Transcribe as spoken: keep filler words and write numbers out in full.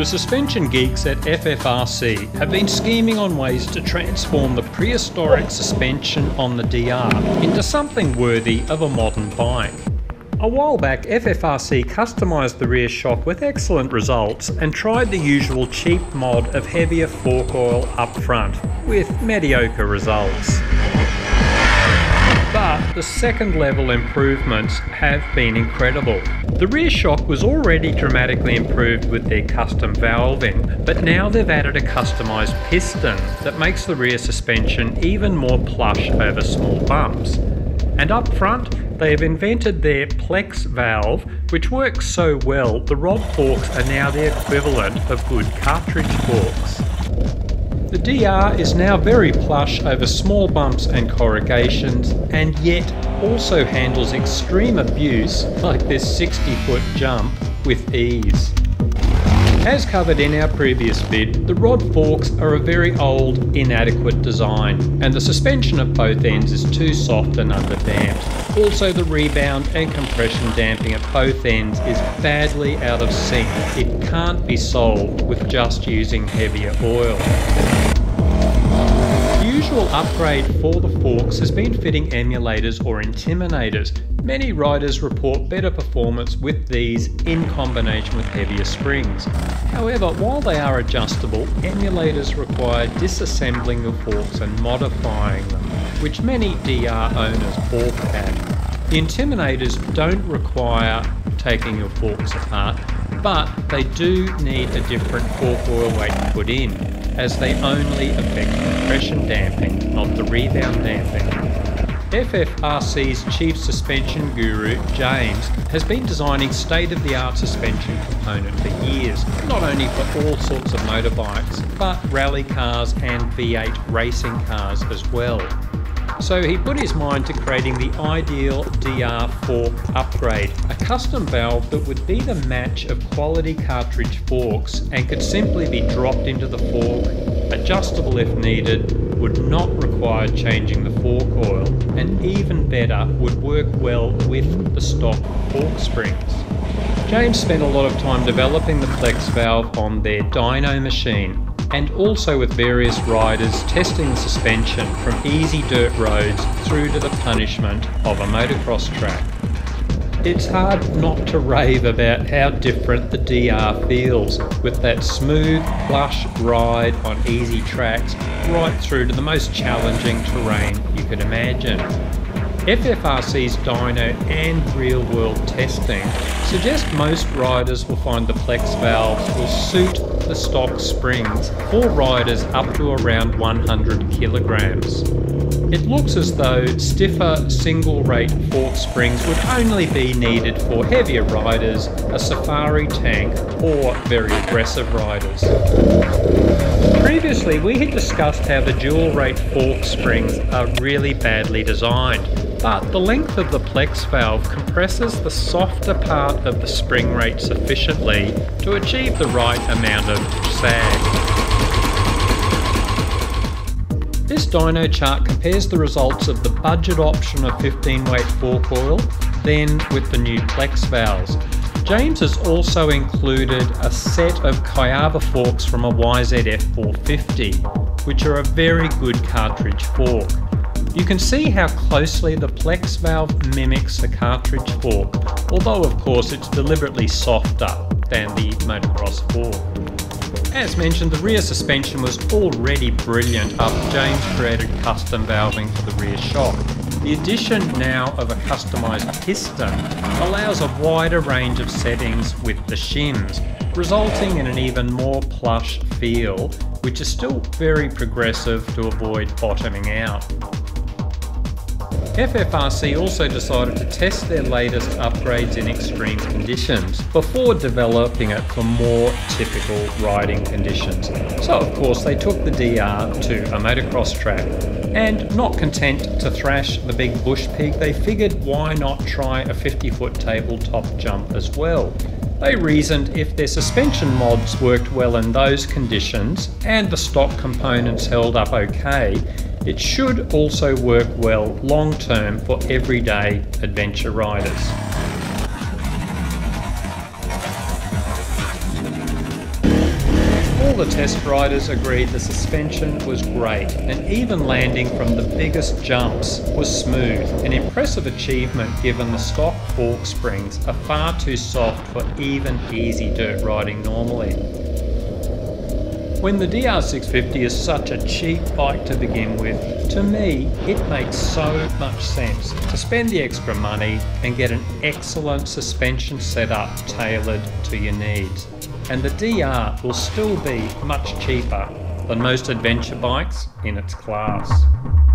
The suspension geeks at F F R C have been scheming on ways to transform the prehistoric suspension on the D R into something worthy of a modern bike. A while back, F F R C customised the rear shock with excellent results and tried the usual cheap mod of heavier fork oil up front, with mediocre results. But the second level improvements have been incredible. The rear shock was already dramatically improved with their custom valving, but now they've added a customised piston that makes the rear suspension even more plush over small bumps. And up front, they have invented their Plex valve, which works so well the rod forks are now the equivalent of good cartridge forks. The D R is now very plush over small bumps and corrugations, and yet also handles extreme abuse like this sixty foot jump with ease. As covered in our previous vid, the rod forks are a very old, inadequate design, and the suspension at both ends is too soft and underdamped. Also, the rebound and compression damping at both ends is badly out of sync. It can't be solved with just using heavier oil. The usual upgrade for the forks has been fitting emulators or intimidators. Many riders report better performance with these in combination with heavier springs. However, while they are adjustable, emulators require disassembling the forks and modifying them, which many D R owners balk at. The intimidators don't require taking your forks apart, but they do need a different fork oil weight put in, as they only affect compression damping, not the rebound damping. F F R C's chief suspension guru, James, has been designing state-of-the-art suspension component for years, not only for all sorts of motorbikes, but rally cars and V eight racing cars as well. So he put his mind to creating the ideal D R fork upgrade, a custom valve that would be the match of quality cartridge forks and could simply be dropped into the fork, adjustable if needed, would not require changing the fork oil, and even better, would work well with the stock fork springs. James spent a lot of time developing the Plex valve on their dyno machine, and also with various riders testing the suspension from easy dirt roads through to the punishment of a motocross track. It's hard not to rave about how different the D R feels, with that smooth, plush ride on easy tracks right through to the most challenging terrain you could imagine. F F R C's dyno and real-world testing suggest most riders will find the Plex valves will suit the stock springs for riders up to around one hundred kilograms. It looks as though stiffer single-rate fork springs would only be needed for heavier riders, a safari tank, or very aggressive riders. Previously, we had discussed how the dual-rate fork springs are really badly designed, but the length of the Plex valve compresses the softer part of the spring rate sufficiently to achieve the right amount of sag. This dyno chart compares the results of the budget option of fifteen weight fork oil, then with the new Plex valves. James has also included a set of Kayaba forks from a Y Z F four fifty, which are a very good cartridge fork. You can see how closely the Plex valve mimics a cartridge fork, although of course it's deliberately softer than the motocross fork. As mentioned, the rear suspension was already brilliant after James created custom valving for the rear shock. The addition now of a customised piston allows a wider range of settings with the shims, resulting in an even more plush feel, which is still very progressive to avoid bottoming out. F F R C also decided to test their latest upgrades in extreme conditions before developing it for more typical riding conditions. So of course they took the D R to a motocross track, and not content to thrash the big bush pig, they figured why not try a fifty foot tabletop jump as well. They reasoned if their suspension mods worked well in those conditions and the stock components held up okay, it should also work well long term for everyday adventure riders. all the test riders agreed the suspension was great, and even landing from the biggest jumps was smooth, an impressive achievement given the stock fork springs are far too soft for even easy dirt riding normally. When the D R six fifty is such a cheap bike to begin with, to me it makes so much sense to spend the extra money and get an excellent suspension setup tailored to your needs. And the D R will still be much cheaper than most adventure bikes in its class.